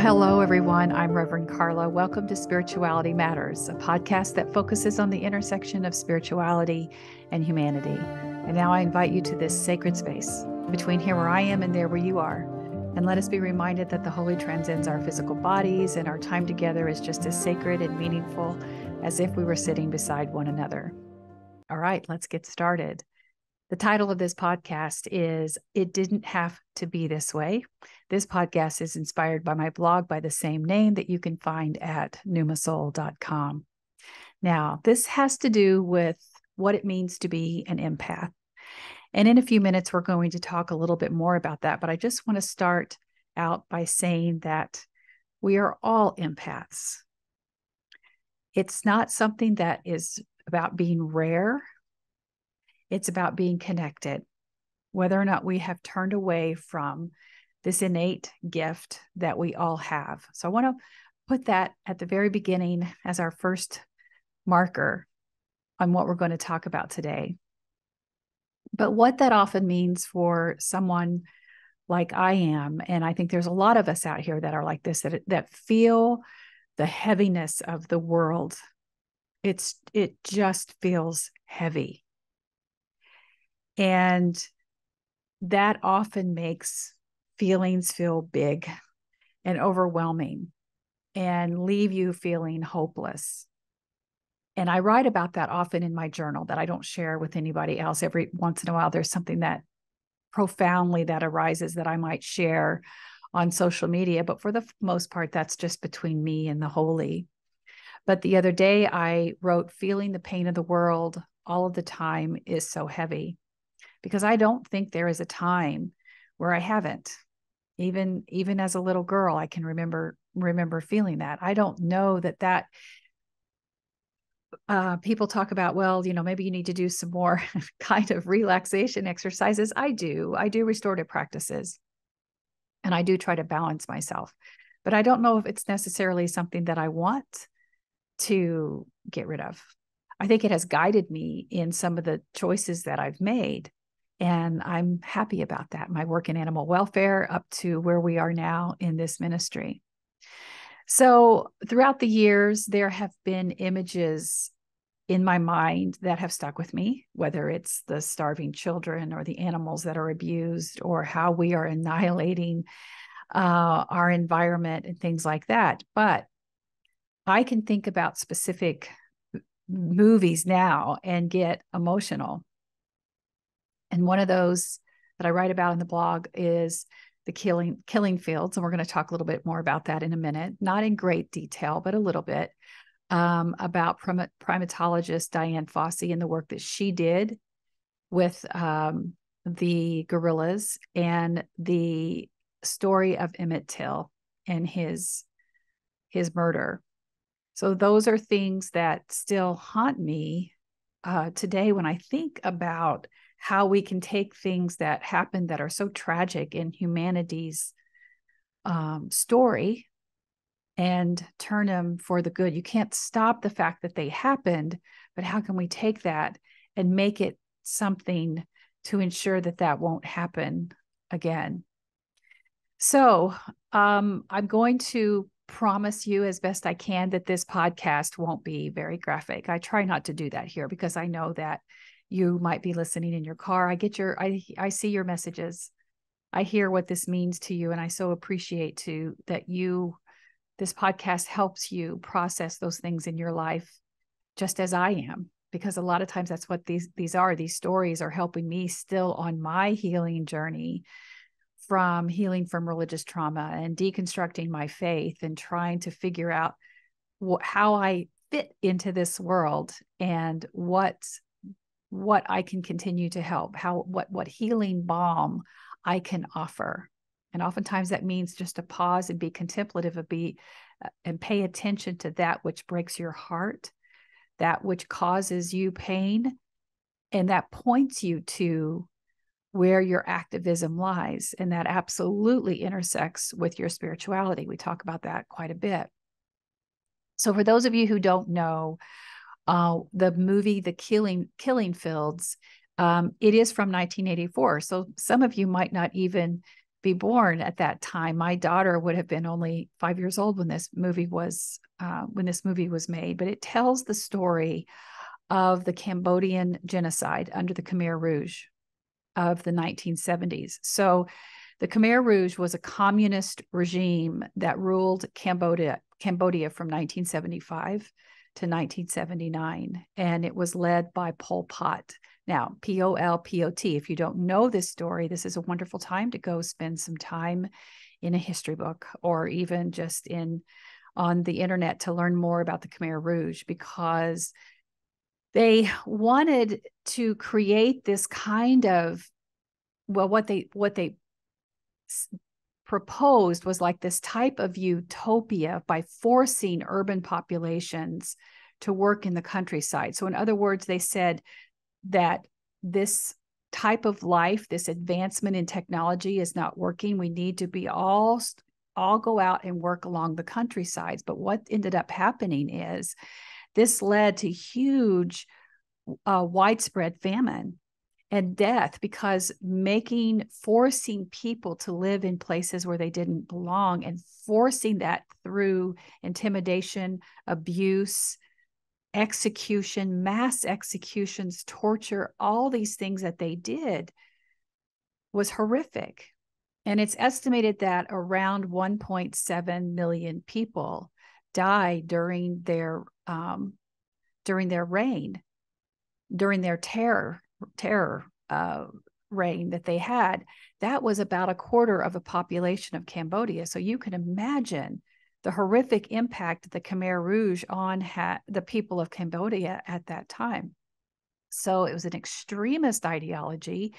Hello, everyone. I'm Reverend Carla. Welcome to Spirituality Matters, a podcast that focuses on the intersection of spirituality and humanity. And now I invite you to this sacred space between here where I am and there where you are. And let us be reminded that the holy transcends our physical bodies, and our time together is just as sacred and meaningful as if we were sitting beside one another. All right, let's get started. The title of this podcast is It Didn't Have to Be This Way. This podcast is inspired by my blog by the same name that you can find at numasoul.com. Now, this has to do with what it means to be an empath. And in a few minutes, we're going to talk a little bit more about that. But I just want to start out by saying that we are all empaths. It's not something that is about being rare. It's about being connected, whether or not we have turned away from this innate gift that we all have. So I want to put that at the very beginning as our first marker on what we're going to talk about today. But what that often means for someone like I am, and I think there's a lot of us out here that are like this, that feel the heaviness of the world. It just feels heavy. And that often makes feelings feel big and overwhelming and leave you feeling hopeless. And I write about that often in my journal that I don't share with anybody else. Every once in a while, there's something that profoundly that arises that I might share on social media. But for the most part, that's just between me and the holy. But the other day I wrote, feeling the pain of the world all of the time is so heavy. Because I don't think there is a time where I haven't. Even as a little girl, I can remember feeling that. I don't know that people talk about, well, you know, maybe you need to do some more kind of relaxation exercises. I do restorative practices. And I do try to balance myself. But I don't know if it's necessarily something that I want to get rid of. I think it has guided me in some of the choices that I've made. And I'm happy about that. My work in animal welfare up to where we are now in this ministry. So throughout the years, there have been images in my mind that have stuck with me, whether it's the starving children or the animals that are abused or how we are annihilating our environment and things like that. But I can think about specific movies now and get emotional. And one of those that I write about in the blog is The Killing Fields. And we're going to talk a little bit more about that in a minute, not in great detail, but a little bit about primatologist Diane Fossey and the work that she did with the gorillas and the story of Emmett Till and his murder. So those are things that still haunt me today when I think about how we can take things that happen that are so tragic in humanity's story and turn them for the good. You can't stop the fact that they happened, but how can we take that and make it something to ensure that that won't happen again? So I'm going to promise you as best I can that this podcast won't be very graphic. I try not to do that here because I know that you might be listening in your car. I see your messages. I hear what this means to you. And I so appreciate too that this podcast helps you process those things in your life just as I am, because a lot of times that's what these are. These stories are helping me still on my healing journey, from healing from religious trauma and deconstructing my faith and trying to figure out how I fit into this world and what I can continue to help, what healing balm I can offer. And oftentimes that means just to pause and be contemplative and pay attention to that which breaks your heart, that which causes you pain, and that points you to where your activism lies. And that absolutely intersects with your spirituality. We talk about that quite a bit. So for those of you who don't know, the movie The Killing Fields, it is from 1984. So some of you might not even be born at that time. My daughter would have been only 5 years old when this movie was made. But it tells the story of the Cambodian genocide under the Khmer Rouge of the 1970s. So the Khmer Rouge was a communist regime that ruled Cambodia from 1975 to 1979, and it was led by Pol Pot. Now, P-O-L-P-O-T, if you don't know this story, this is a wonderful time to go spend some time in a history book or even just on the internet to learn more about the Khmer Rouge, because they wanted to create this kind of, well, what they proposed was like this type of utopia by forcing urban populations to work in the countryside. So in other words, they said that this type of life, this advancement in technology is not working. We need to be all go out and work along the countrysides. But what ended up happening is this led to huge widespread famine and death, because forcing people to live in places where they didn't belong and forcing that through intimidation, abuse, execution, mass executions, torture, all these things that they did was horrific. And it's estimated that around 1.7 million people died during their reign, during their terror reign that they had. That was about a quarter of the population of Cambodia. So you can imagine the horrific impact the Khmer Rouge had the people of Cambodia at that time. So it was an extremist ideology.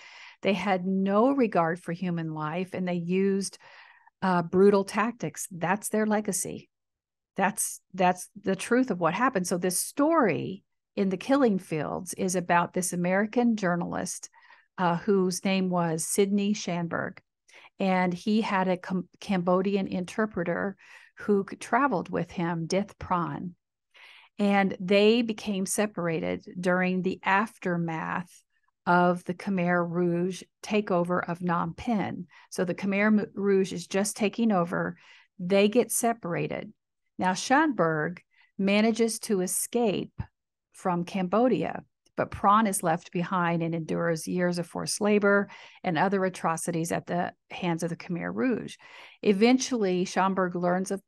They had no regard for human life, and they used brutal tactics. That's their legacy. That's the truth of what happened. So this story in The Killing Fields is about this American journalist whose name was Sidney Shanberg. And he had a Cambodian interpreter who traveled with him, Dith Pran. And they became separated during the aftermath of the Khmer Rouge takeover of Phnom Penh. So the Khmer Rouge is just taking over. They get separated. Now, Shanberg manages to escape from Cambodia, but Pran is left behind and endures years of forced labor and other atrocities at the hands of the Khmer Rouge. Eventually, Shanberg learns of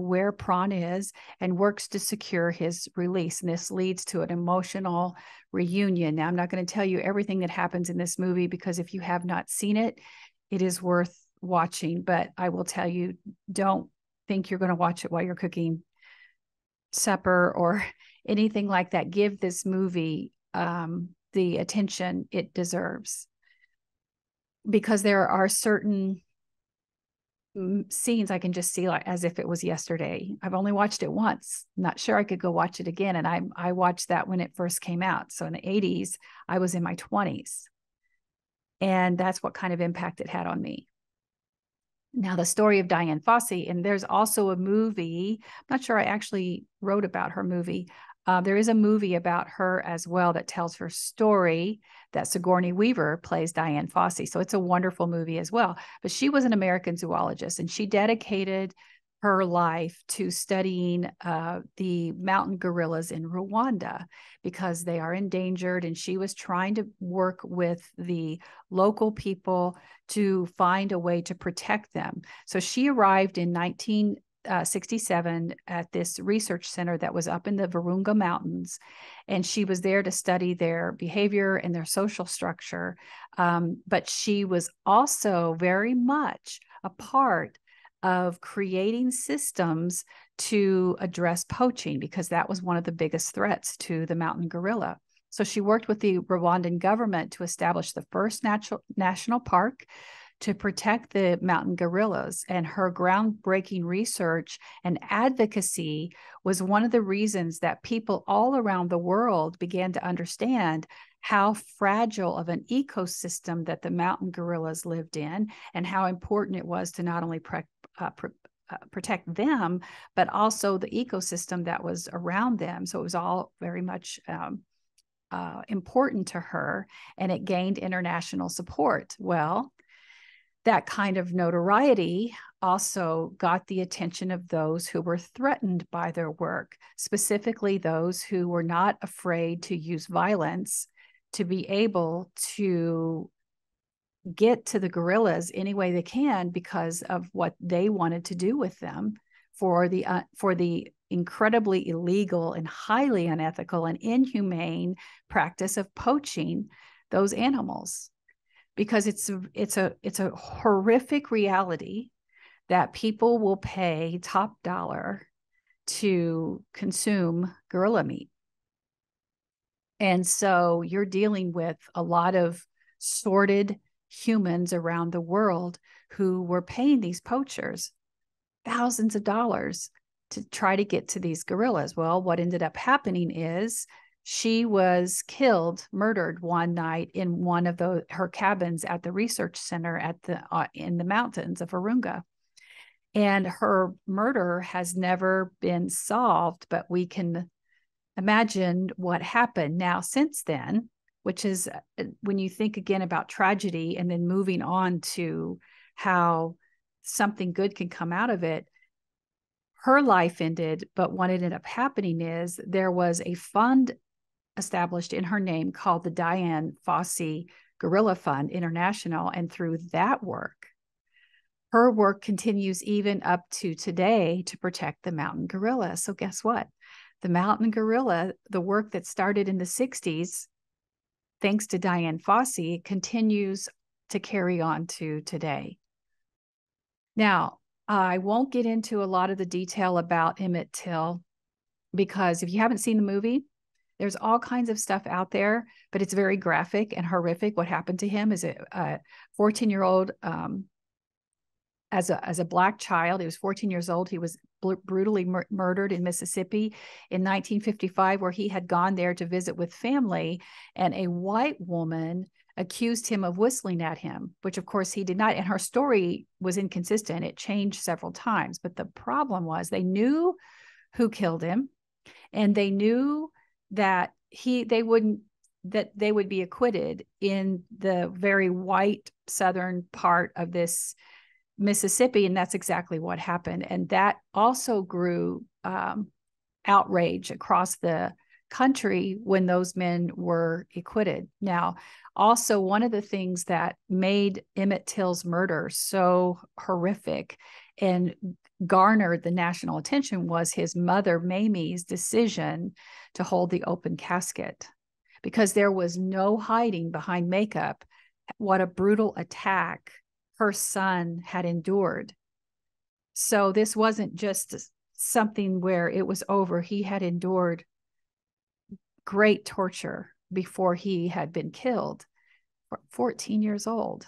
where Pran is and works to secure his release. And this leads to an emotional reunion. Now, I'm not going to tell you everything that happens in this movie, because if you have not seen it, it is worth watching. But I will tell you, don't think you're going to watch it while you're cooking supper or anything like that. Give this movie the attention it deserves, because there are certain scenes I can just see like as if it was yesterday. I've only watched it once. I'm not sure I could go watch it again. And I watched that when it first came out. So in the 80s, I was in my 20s. And that's what kind of impact it had on me. Now, the story of Diane Fossey, and there's also a movie, I'm not sure I actually wrote about her movie. There is a movie about her as well that tells her story, that Sigourney Weaver plays Diane Fossey. So it's a wonderful movie as well. But she was an American zoologist, and she dedicated her life to studying the mountain gorillas in Rwanda, because they are endangered. And she was trying to work with the local people to find a way to protect them. So she arrived in 1967 at this research center that was up in the Virunga Mountains. And she was there to study their behavior and their social structure. But she was also very much a part of creating systems to address poaching, because that was one of the biggest threats to the mountain gorilla. So she worked with the Rwandan government to establish the first national park to protect the mountain gorillas. And her groundbreaking research and advocacy was one of the reasons that people all around the world began to understand how fragile of an ecosystem that the mountain gorillas lived in, and how important it was to not only protect them, but also the ecosystem that was around them. So it was all very much important to her, and it gained international support. Well, that kind of notoriety also got the attention of those who were threatened by their work, specifically those who were not afraid to use violence to be able to get to the guerrillas any way they can because of what they wanted to do with them for the incredibly illegal and highly unethical and inhumane practice of poaching those animals. Because it's a horrific reality that people will pay top dollar to consume gorilla meat. And so you're dealing with a lot of sordid humans around the world who were paying these poachers thousands of dollars to try to get to these gorillas. Well, what ended up happening is she was killed, murdered one night in one of her cabins at the research center in the mountains of Virunga. And her murder has never been solved, but we can imagine what happened now since then, which is when you think again about tragedy and then moving on to how something good can come out of it. Her life ended, but what ended up happening is there was a fund established in her name called the Diane Fossey Gorilla Fund International. And through that work, her work continues even up to today to protect the mountain gorilla. So guess what? The mountain gorilla, the work that started in the 60s, thanks to Diane Fossey, continues to carry on to today. Now, I won't get into a lot of the detail about Emmett Till, because if you haven't seen the movie, there's all kinds of stuff out there, but it's very graphic and horrific. What happened to him is a 14-year-old, as a Black child. He was 14 years old. He was brutally murdered in Mississippi in 1955, where he had gone there to visit with family, and a white woman accused him of whistling at him, which of course he did not. And her story was inconsistent. It changed several times. But the problem was they knew who killed him, and they knew that they would be acquitted in the very white southern part of this Mississippi, and that's exactly what happened. And that also grew outrage across the country when those men were acquitted. Now, also one of the things that made Emmett Till's murder so horrific and garnered the national attention was his mother, Mamie's, decision to hold the open casket, because there was no hiding behind makeup what a brutal attack her son had endured. So this wasn't just something where it was over. He had endured great torture before he had been killed, 14 years old.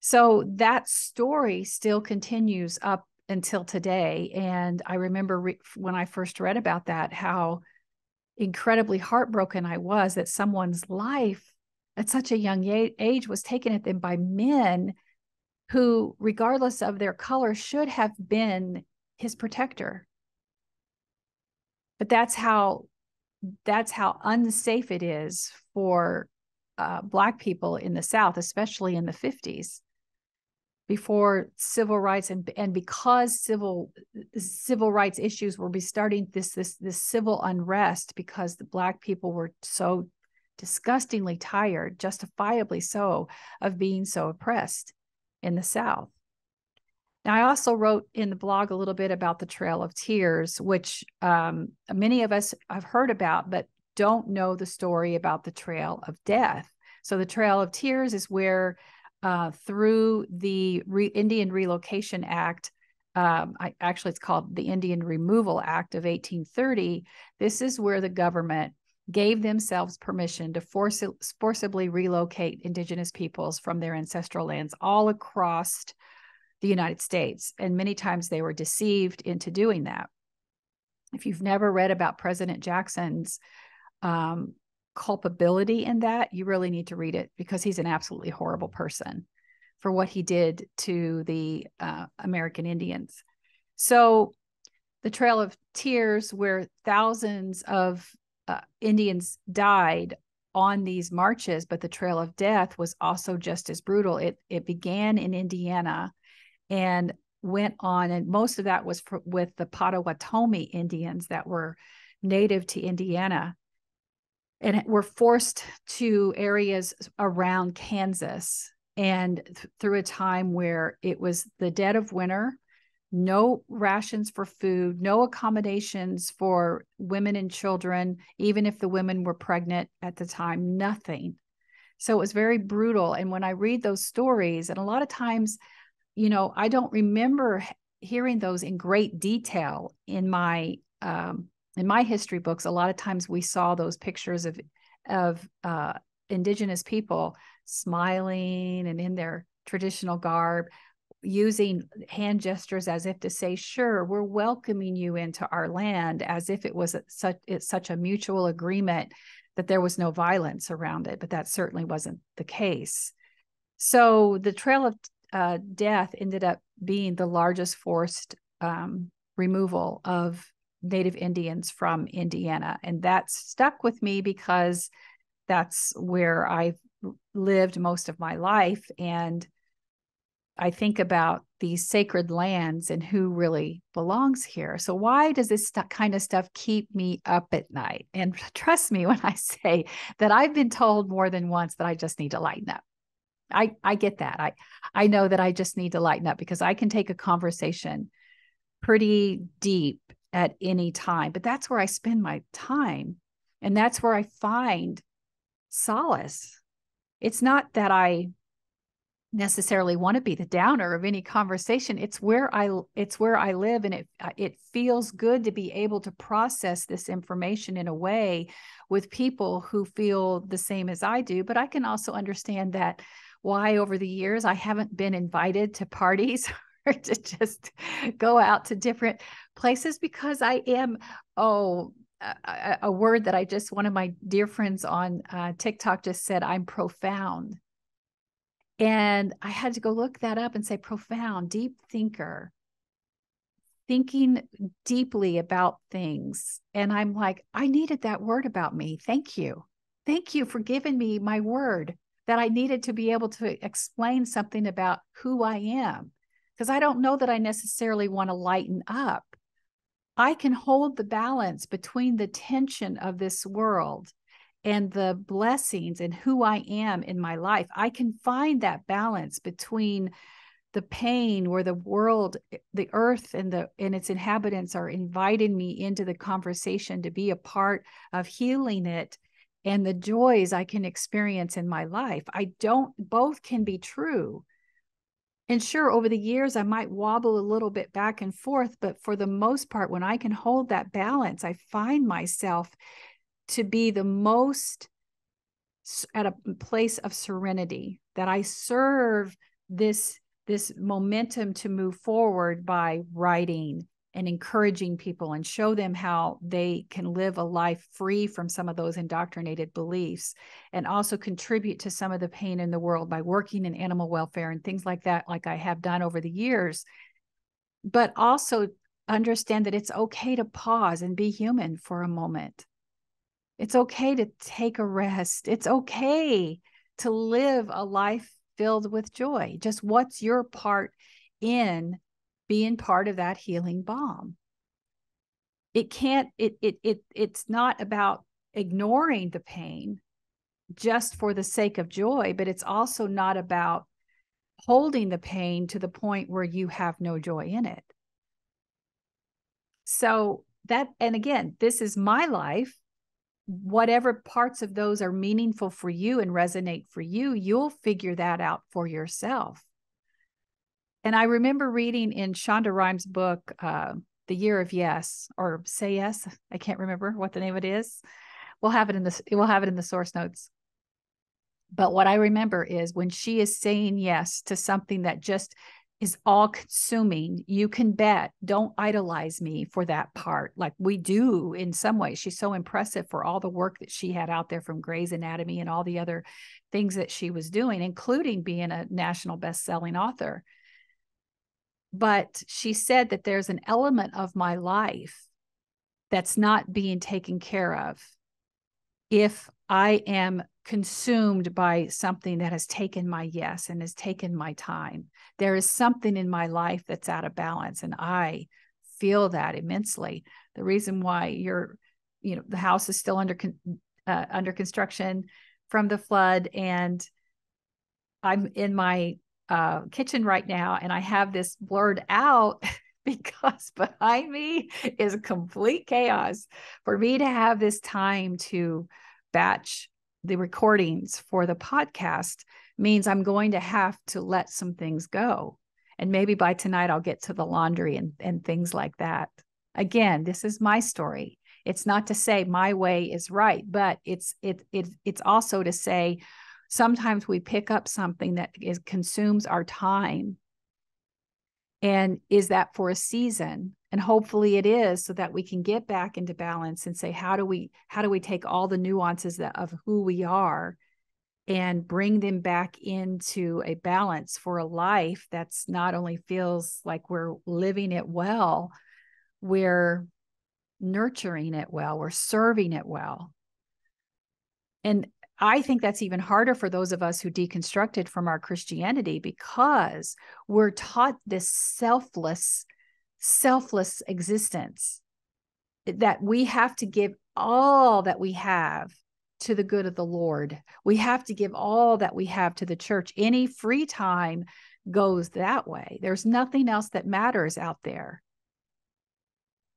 So that story still continues up until today. And I remember when I first read about that, how incredibly heartbroken I was that someone's life at such a young age was taken at them by men who, regardless of their color, should have been his protector. But that's how unsafe it is for Black people in the South, especially in the 50s, before civil rights, and because civil rights issues were starting this civil unrest, because the Black people were so disgustingly tired, justifiably so, of being so oppressed in the South. Now, I also wrote in the blog a little bit about the Trail of Tears, which many of us have heard about, but don't know the story about the Trail of Death. So the Trail of Tears is where through the Indian Relocation Act, it's called the Indian Removal Act of 1830. This is where the government gave themselves permission to forcibly relocate Indigenous peoples from their ancestral lands all across the United States. And many times they were deceived into doing that. If you've never read about President Jackson's culpability in that, you really need to read it, because he's an absolutely horrible person for what he did to the American Indians. So the Trail of Tears, where thousands of Indians died on these marches, but the Trail of Death was also just as brutal. It began in Indiana and went on, and most of that was with the Potawatomi Indians that were native to Indiana and were forced to areas around Kansas, and through a time where it was the dead of winter, no rations for food, no accommodations for women and children, even if the women were pregnant at the time, nothing. So it was very brutal. And when I read those stories, and a lot of times, you know, I don't remember hearing those in great detail in my history books. A lot of times we saw those pictures of Indigenous people smiling and in their traditional garb, using hand gestures as if to say, sure, we're welcoming you into our land, as if it was such a mutual agreement that there was no violence around it. But that certainly wasn't the case. So the Trail of Death ended up being the largest forced removal of Native Indians from Indiana. And that stuck with me because that's where I've lived most of my life. And I think about these sacred lands and who really belongs here. So why does this kind of stuff keep me up at night? And trust me when I say that I've been told more than once that I just need to lighten up. I get that. I know that I just need to lighten up because I can take a conversation pretty deep at any time, but that's where I spend my time. And that's where I find solace. It's not that I necessarily want to be the downer of any conversation. It's where I live, and it feels good to be able to process this information in a way with people who feel the same as I do. But I can also understand that why over the years I haven't been invited to parties or to just go out to different places, because I am a word that I just, one of my dear friends on TikTok just said, I'm profound. And I had to go look that up and say profound, deep thinker, thinking deeply about things. And I'm like, I needed that word about me. Thank you. Thank you for giving me my word that I needed to be able to explain something about who I am. Because I don't know that I necessarily want to lighten up. I can hold the balance between the tension of this world and the blessings and who I am in my life. I can find that balance between the pain where the world, the earth and its inhabitants are inviting me into the conversation to be a part of healing it, and the joys I can experience in my life. Both can be true. And sure, over the years, I might wobble a little bit back and forth, but for the most part, when I can hold that balance, I find myself to be the most at a place of serenity, that I serve this momentum to move forward by writing and encouraging people and show them how they can live a life free from some of those indoctrinated beliefs, and also contribute to some of the pain in the world by working in animal welfare and things like that, like I have done over the years. But also understand that it's okay to pause and be human for a moment. It's okay to take a rest. It's okay to live a life filled with joy. Just what's your part in being part of that healing balm? It's not about ignoring the pain just for the sake of joy, but it's also not about holding the pain to the point where you have no joy in it. So that, and again, this is my life. Whatever parts of those are meaningful for you and resonate for you, you'll figure that out for yourself. And I remember reading in Shonda Rhimes' book, The Year of Yes, or Say Yes. I can't remember what the name it is. We'll have it in the source notes. But what I remember is when she is saying yes to something that just is all consuming, you can bet, don't idolize me for that part. Like we do in some ways. She's so impressive for all the work that she had out there, from Grey's Anatomy and all the other things that she was doing, including being a national best-selling author. But she said that there's an element of my life that's not being taken care of if I am consumed by something that has taken my yes and has taken my time. There is something in my life that's out of balance, and I feel that immensely. The reason why the house is still under construction from the flood, and I'm in my kitchen right now, and I have this blurred out because behind me is complete chaos. For me to have this time to batch the recordings for the podcast means I'm going to have to let some things go. And maybe by tonight I'll get to the laundry and things like that. Again, this is my story. It's not to say my way is right, but it's also to say sometimes we pick up something that consumes our time. And is that for a season? And hopefully it is, so that we can get back into balance and say, how do we take all the nuances of who we are and bring them back into a balance for a life that's not only feels like we're living it well, we're nurturing it well, we're serving it well. And I think that's even harder for those of us who deconstructed from our Christianity, because we're taught this selfless existence, that we have to give all that we have to the good of the Lord. We have to give all that we have to the church. Any free time goes that way. There's nothing else that matters out there.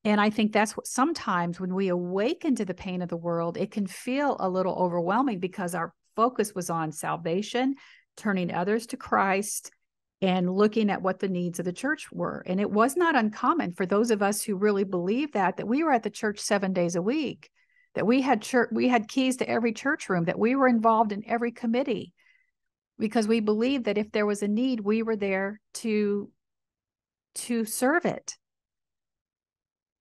And I think that's what sometimes when we awaken to the pain of the world, it can feel a little overwhelming, because our focus was on salvation, turning others to Christ, and looking at what the needs of the church were. And it was not uncommon for those of us who really believed that we were at the church 7 days a week, that we had keys to every church room, that we were involved in every committee, because we believed that if there was a need, we were there to serve it.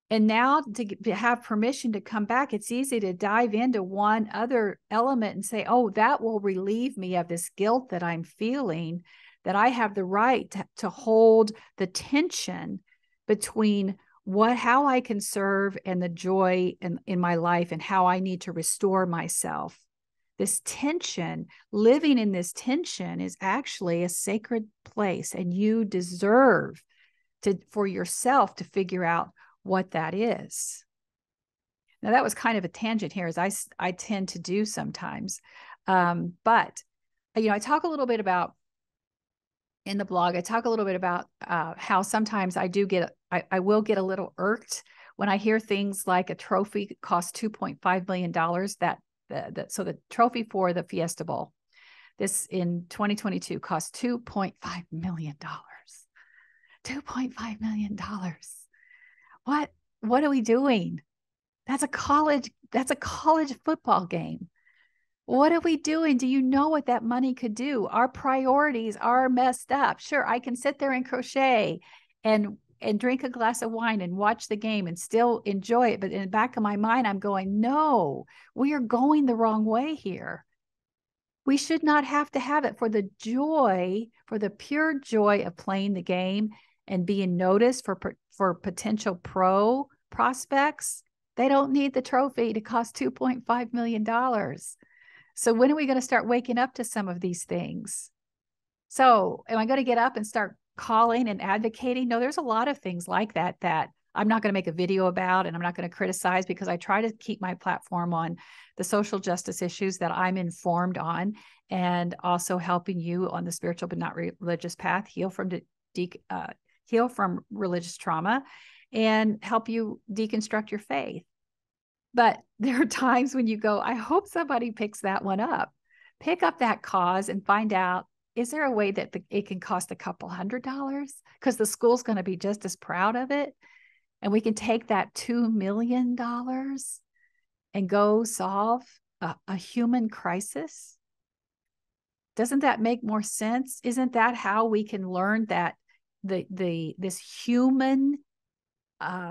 And now to have permission to come back, it's easy to dive into one other element and say, oh, that will relieve me of this guilt that I'm feeling, that I have the right to hold the tension between how I can serve and the joy in my life and how I need to restore myself. This tension, living in this tension, is actually a sacred place, and you deserve for yourself to figure out what that is. Now, that was kind of a tangent here, as I tend to do sometimes. But I talk a little bit about, in the blog, I talk a little bit about how sometimes I will get a little irked when I hear things like a trophy costs $2.5 million, so the trophy for the Fiesta Bowl, this in 2022 cost $2.5 million. $2.5 million. What are we doing? That's a college football game. What are we doing? Do you know what that money could do? Our priorities are messed up. Sure, I can sit there and crochet and drink a glass of wine and watch the game and still enjoy it. But in the back of my mind, I'm going, no, we are going the wrong way here. We should not have to have it for the joy, for the pure joy of playing the game and being noticed for potential prospects. They don't need the trophy to cost $2.5 million. So when are we going to start waking up to some of these things? So am I going to get up and start calling and advocating? No, there's a lot of things like that I'm not going to make a video about, and I'm not going to criticize, because I try to keep my platform on the social justice issues that I'm informed on, and also helping you on the spiritual but not religious path, heal from religious trauma, and help you deconstruct your faith. But there are times when you go, I hope somebody picks that one up. Pick up that cause and find out, is there a way that it can cost $200? Because the school's going to be just as proud of it. And we can take that $2 million and go solve a human crisis. Doesn't that make more sense? Isn't that how we can learn that this human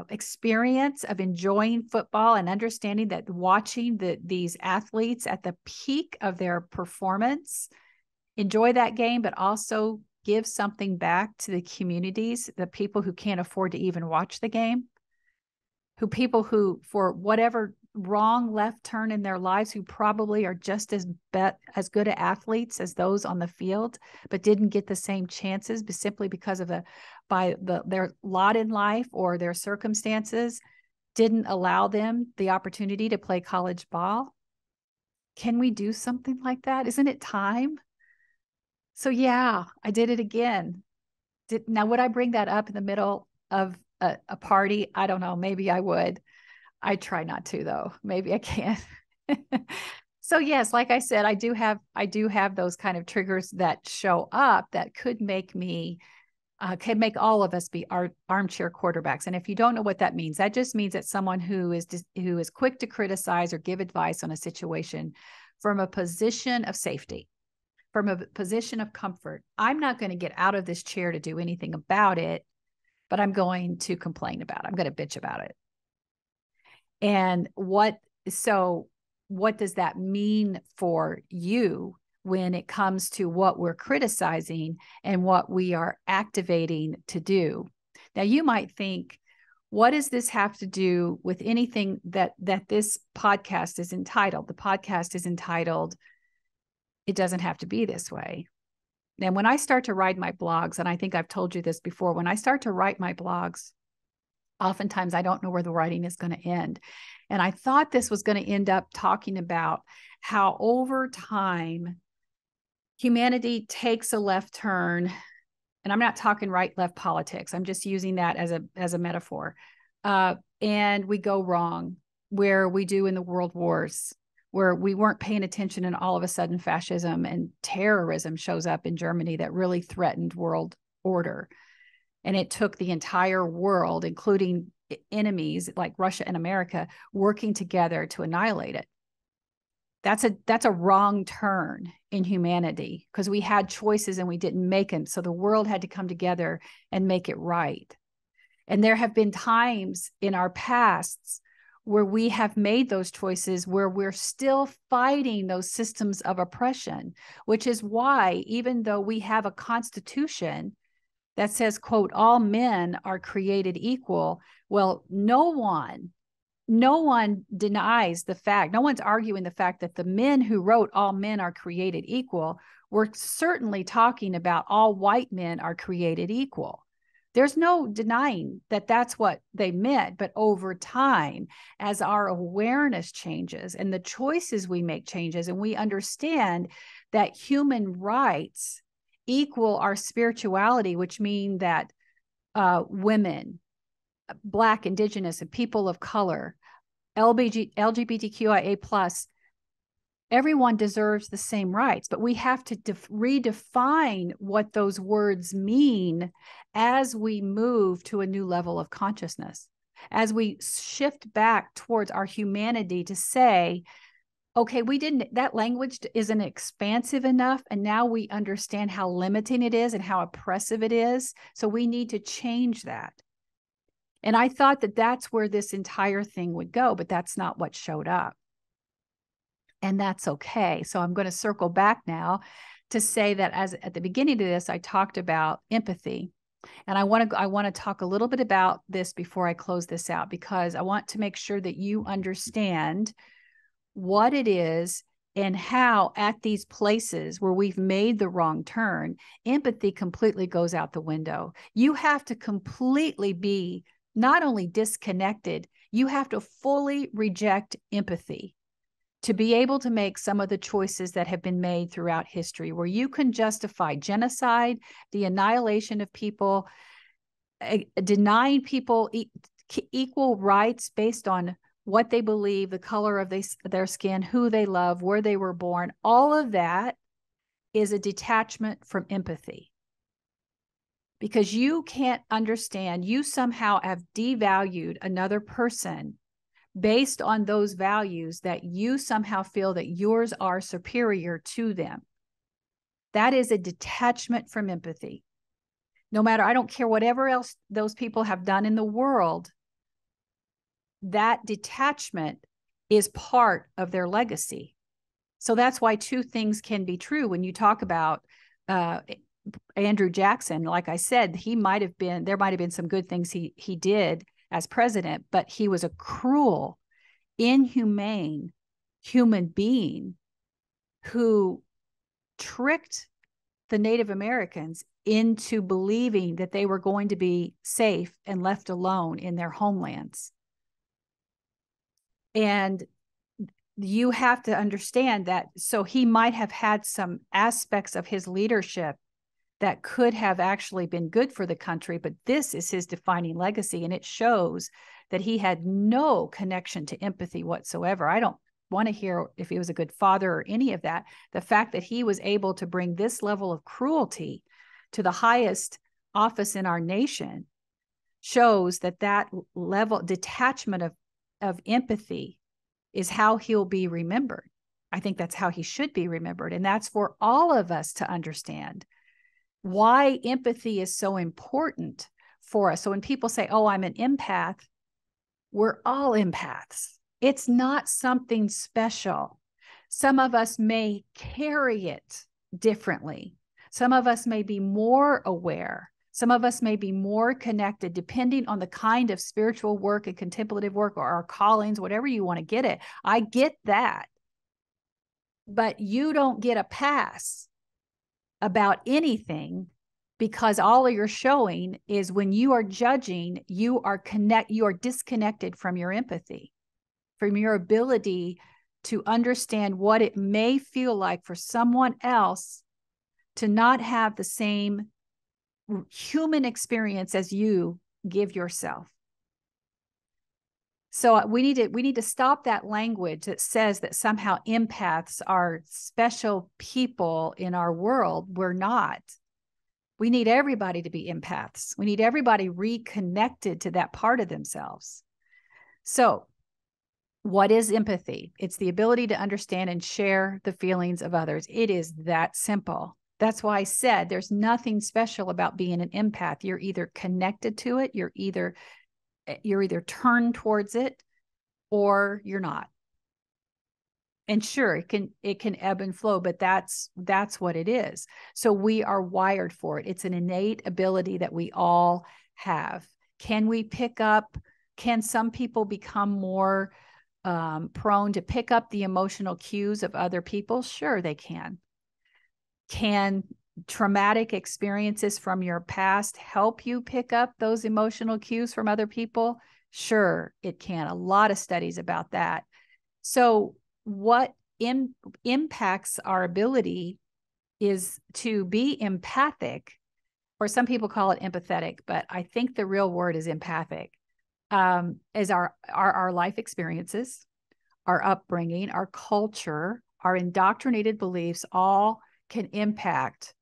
experience of enjoying football, and understanding that watching these athletes at the peak of their performance, enjoy that game, but also give something back to the communities, the people who can't afford to even watch the game, for whatever wrong left turn in their lives, who probably are just as good athletes as those on the field, but didn't get the same chances simply because of their lot in life or their circumstances didn't allow them the opportunity to play college ball. Can we do something like that? Isn't it time? So yeah, I did it again. Now, would I bring that up in the middle of a party? I don't know. Maybe I would. I try not to, though. Maybe I can't. So yes, like I said, I do have those kind of triggers that show up that could make me, could make all of us be armchair quarterbacks. And if you don't know what that means, that just means that someone who is quick to criticize or give advice on a situation from a position of safety, from a position of comfort. I'm not going to get out of this chair to do anything about it, but I'm going to complain about it. I'm going to bitch about it. And what does that mean for you when it comes to what we're criticizing and what we are activating to do? Now, you might think, what does this have to do with anything that this podcast is entitled? The podcast is entitled, It Doesn't Have to Be This Way. And when I start to write my blogs, and I think I've told you this before, when I start to write my blogs, oftentimes I don't know where the writing is going to end. And I thought this was going to end up talking about how over time, humanity takes a left turn, and I'm not talking right-left politics. I'm just using that as a metaphor. And we go wrong where we do in the world wars, where we weren't paying attention and all of a sudden fascism and terrorism shows up in Germany that really threatened world order. And it took the entire world, including enemies like Russia and America, working together to annihilate it. That's a wrong turn in humanity because we had choices and we didn't make them. So the world had to come together and make it right. And there have been times in our pasts where we have made those choices, where we're still fighting those systems of oppression, which is why, even though we have a constitution that says, quote, all men are created equal. Well, no one denies the fact, no one's arguing the fact that the men who wrote all men are created equal were certainly talking about all white men are created equal. There's no denying that that's what they meant. But over time, as our awareness changes and the choices we make changes, and we understand that human rights equal our spirituality, which mean that women, Black, Indigenous, and people of color, LGBTQIA+, everyone deserves the same rights. But we have to redefine what those words mean as we move to a new level of consciousness, as we shift back towards our humanity to say, okay, that language isn't expansive enough. And now we understand how limiting it is and how oppressive it is. So we need to change that. And I thought that that's where this entire thing would go, but that's not what showed up. And that's okay. So I'm going to circle back now to say that at the beginning of this, I talked about empathy. And I want to talk a little bit about this before I close this out, because I want to make sure that you understand what it is and how at these places where we've made the wrong turn, empathy completely goes out the window. You have to completely be not only disconnected, you have to fully reject empathy to be able to make some of the choices that have been made throughout history, where you can justify genocide, the annihilation of people, denying people equal rights based on what they believe, the color of their skin, who they love, where they were born. All of that is a detachment from empathy. Because you can't understand, you somehow have devalued another person based on those values that you somehow feel that yours are superior to them. That is a detachment from empathy. No matter, I don't care whatever else those people have done in the world, that detachment is part of their legacy. So that's why two things can be true. When you talk about Andrew Jackson, like I said, there might've been some good things he did as president, but he was a cruel inhumane human being who tricked the Native Americans into believing that they were going to be safe and left alone in their homelands. And you have to understand that. So he might have had some aspects of his leadership that could have actually been good for the country, but this is his defining legacy. And it shows that he had no connection to empathy whatsoever. I don't want to hear if he was a good father or any of that. The fact that he was able to bring this level of cruelty to the highest office in our nation shows that that level detachment of empathy is how he'll be remembered. I think that's how he should be remembered. And that's for all of us to understand why empathy is so important for us. So when people say, oh, I'm an empath, we're all empaths. It's not something special. Some of us may carry it differently. Some of us may be more aware. Some of us may be more connected, depending on the kind of spiritual work and contemplative work or our callings, whatever you want to get it. I get that. But you don't get a pass about anything, because all of your showing is when you are judging, you are disconnected from your empathy, from your ability to understand what it may feel like for someone else to not have the same human experience as you give yourself. So we need to stop that language that says that somehow empaths are special people in our world. We're not. We need everybody to be empaths. We need everybody reconnected to that part of themselves. So what is empathy? It's the ability to understand and share the feelings of others. It is that simple. That's why I said there's nothing special about being an empath. You're either connected to it, you're either turned towards it, or you're not. And sure, it can ebb and flow, but that's what it is. So we are wired for it. It's an innate ability that we all have. Can some people become more prone to pick up the emotional cues of other people? Sure, they can. Can traumatic experiences from your past help you pick up those emotional cues from other people? Sure, it can. A lot of studies about that. So what impacts our ability is to be empathic, or some people call it empathetic, but I think the real word is empathic, is our life experiences, our upbringing, our culture, our indoctrinated beliefs, all can impact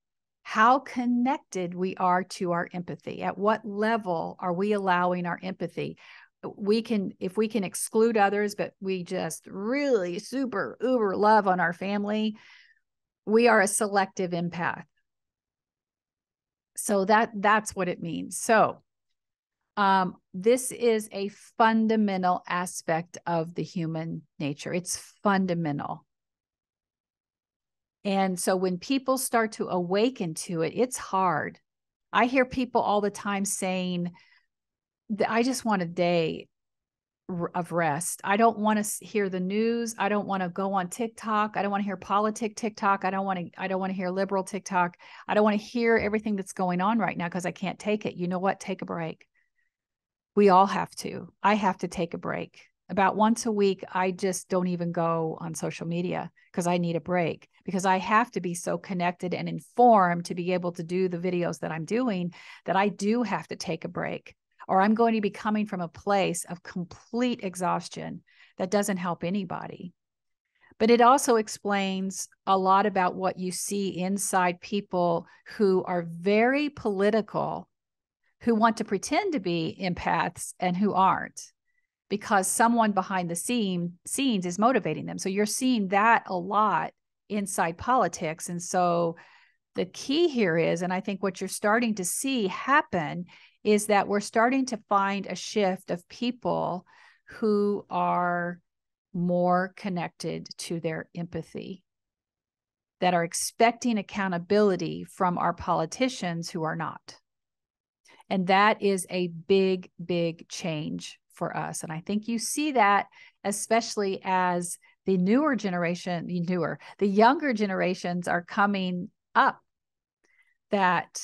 how connected we are to our empathy. At what level are we allowing our empathy? If we can exclude others, but we just really super uber love on our family, we are a selective empath. So that's what it means. So this is a fundamental aspect of the human nature. It's fundamental. And so when people start to awaken to it, it's hard. I hear people all the time saying, I just want a day of rest. I don't want to hear the news. I don't want to go on TikTok. I don't want to hear politic TikTok. I don't want to hear liberal TikTok. I don't want to hear everything that's going on right now because I can't take it. You know what? Take a break. We all have to. I have to take a break. About once a week, I just don't even go on social media because I need a break, because I have to be so connected and informed to be able to do the videos that I'm doing, that I do have to take a break, or I'm going to be coming from a place of complete exhaustion that doesn't help anybody. But it also explains a lot about what you see inside people who are very political, who want to pretend to be empaths and who aren't, because someone behind the scenes is motivating them. So you're seeing that a lot inside politics. And so the key here is, and I think what you're starting to see happen, is that we're starting to find a shift of people who are more connected to their empathy, that are expecting accountability from our politicians who are not. And that is a big, big change for us. And I think you see that, especially as the newer generation, the younger generations are coming up, that,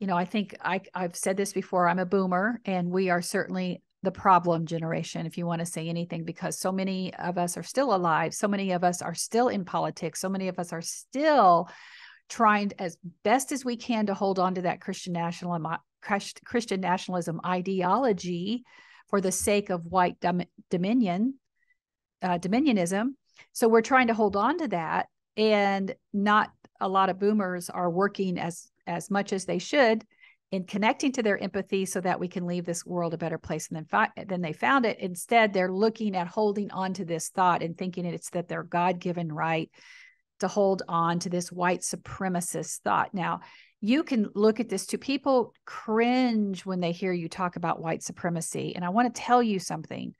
you know, I think I've said this before, I'm a boomer, and we are certainly the problem generation, if you want to say anything, because so many of us are still alive. So many of us are still in politics. So many of us are still trying as best as we can to hold on to that Christian nationalism ideology for the sake of white dominionism. So we're trying to hold on to that, and not a lot of boomers are working as much as they should in connecting to their empathy so that we can leave this world a better place than they found it. Instead, they're looking at holding on to this thought and thinking it's that their God-given right to hold on to this white supremacist thought. Now, you can look at this too. People cringe when they hear you talk about white supremacy. And I want to tell you something,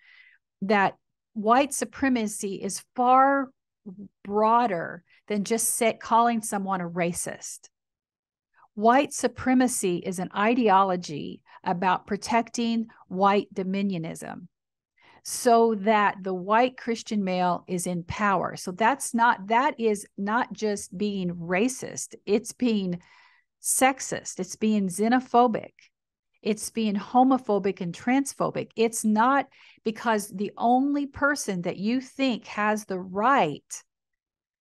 that white supremacy is far broader than just calling someone a racist. White supremacy is an ideology about protecting white dominionism so that the white Christian male is in power. So that is not just being racist, it's being sexist, it's being xenophobic, it's being homophobic and transphobic. It's not because the only person that you think has the right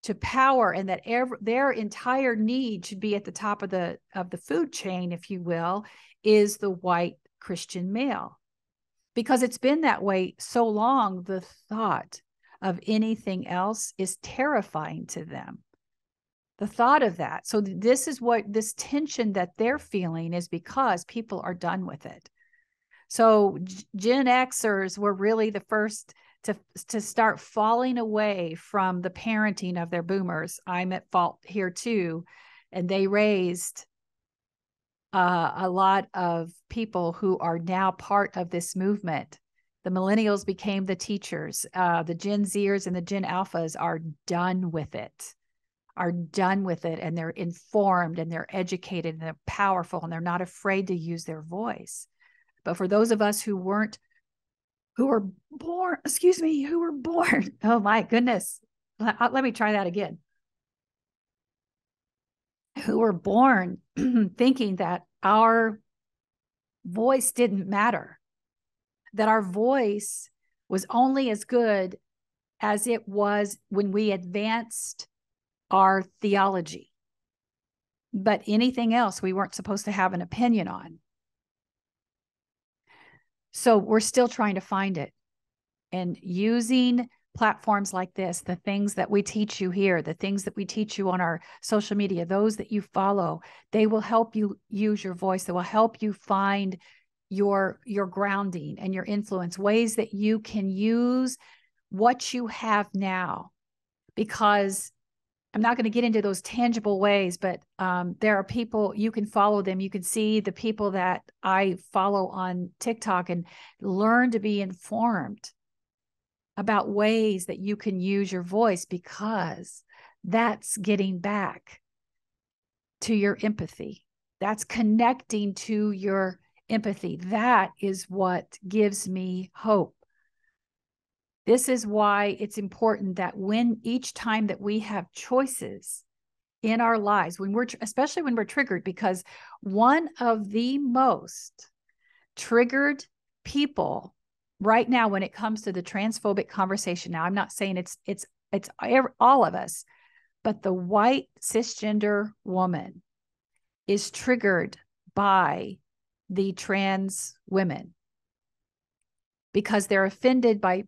to power, and that their entire need should be at the top of the food chain, if you will, is the white Christian male. Because it's been that way so long, the thought of anything else is terrifying to them. The thought of that. So this is what this tension that they're feeling is because people are done with it. So Gen Xers were really the first to start falling away from the parenting of their boomers. I'm at fault here too. And they raised a lot of people who are now part of this movement. The millennials became the teachers. The Gen Zers and the Gen Alphas are done with it. And they're informed and they're educated and they're powerful and they're not afraid to use their voice. But for those of us who were born, oh my goodness, let me try that again, who were born thinking that our voice didn't matter, that our voice was only as good as it was when we advanced our theology, but anything else we weren't supposed to have an opinion on. So we're still trying to find it, and using platforms like this, the things that we teach you here, the things that we teach you on our social media, those that you follow, they will help you use your voice. They will help you find your grounding and your influence, ways that you can use what you have now. Because I'm not going to get into those tangible ways, but there are people, you can follow them. You can see the people that I follow on TikTok and learn to be informed about ways that you can use your voice, because that's getting back to your empathy. That's connecting to your empathy. That is what gives me hope. This is why it's important that when each time that we have choices in our lives, especially when we're triggered, because one of the most triggered people right now when it comes to the transphobic conversation. Now, I'm not saying it's all of us, but the white cisgender woman is triggered by the trans women because they're offended by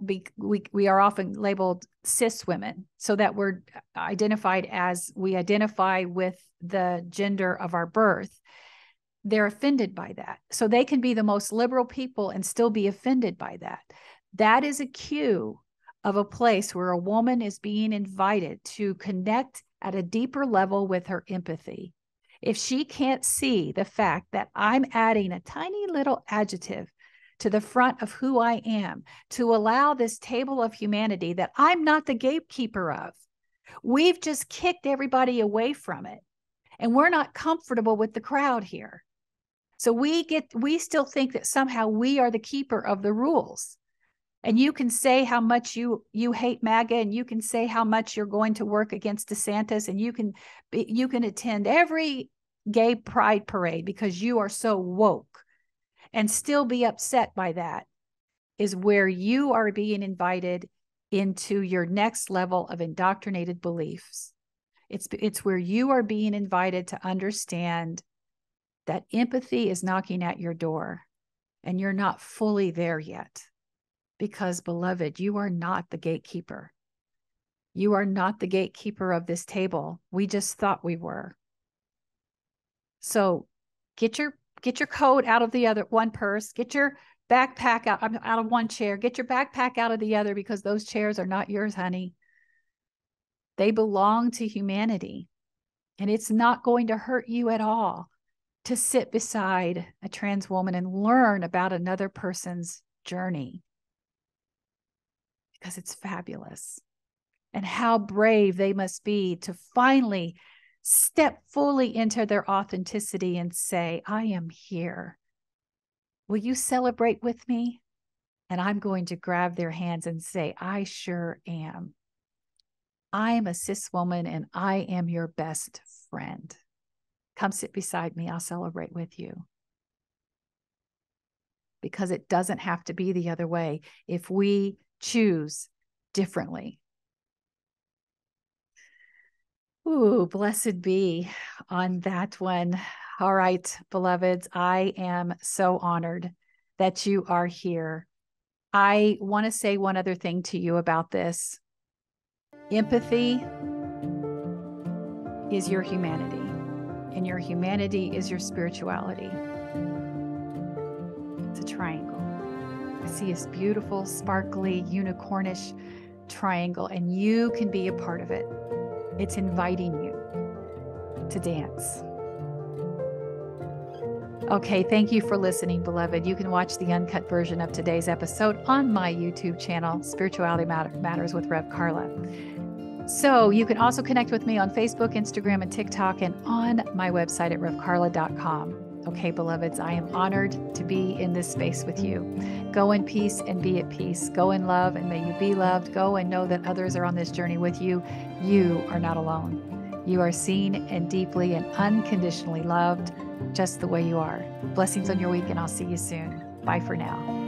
we are often labeled cis women, so that we're identified as we identify with the gender of our birth. They're offended by that. So they can be the most liberal people and still be offended by that. That is a cue of a place where a woman is being invited to connect at a deeper level with her empathy. If she can't see the fact that I'm adding a tiny little adjective to the front of who I am, to allow this table of humanity that I'm not the gatekeeper of. We've just kicked everybody away from it, and we're not comfortable with the crowd here. So we still think that somehow we are the keeper of the rules. And you can say how much you hate MAGA, and you can say how much you're going to work against DeSantis, and you can attend every gay pride parade because you are so woke, and still be upset by that is where you are being invited into your next level of indoctrinated beliefs. It's where you are being invited to understand that empathy is knocking at your door and you're not fully there yet. Because, beloved, you are not the gatekeeper. You are not the gatekeeper of this table. We just thought we were. So get your coat out of the other one purse, get your backpack out of one chair, get your backpack out of the other, because those chairs are not yours, honey. They belong to humanity. And it's not going to hurt you at all to sit beside a trans woman and learn about another person's journey. Because it's fabulous. And how brave they must be to finally step fully into their authenticity and say, I am here. Will you celebrate with me? And I'm going to grab their hands and say, I sure am. I am a cis woman and I am your best friend. Come sit beside me. I'll celebrate with you. Because it doesn't have to be the other way if we choose differently. Ooh, blessed be on that one. All right, beloveds, I am so honored that you are here. I want to say one other thing to you about this. Empathy is your humanity, and your humanity is your spirituality. It's a triangle. I see this beautiful, sparkly, unicornish triangle, and you can be a part of it. It's inviting you to dance. Okay, thank you for listening, beloved. You can watch the uncut version of today's episode on my YouTube channel, Spirituality Matters with Rev Karla. So you can also connect with me on Facebook, Instagram, and TikTok, and on my website at revkarla.com. Okay, beloveds, I am honored to be in this space with you. Go in peace and be at peace. Go in love and may you be loved. Go and know that others are on this journey with you. You are not alone. You are seen and deeply and unconditionally loved just the way you are. Blessings on your week, and I'll see you soon. Bye for now.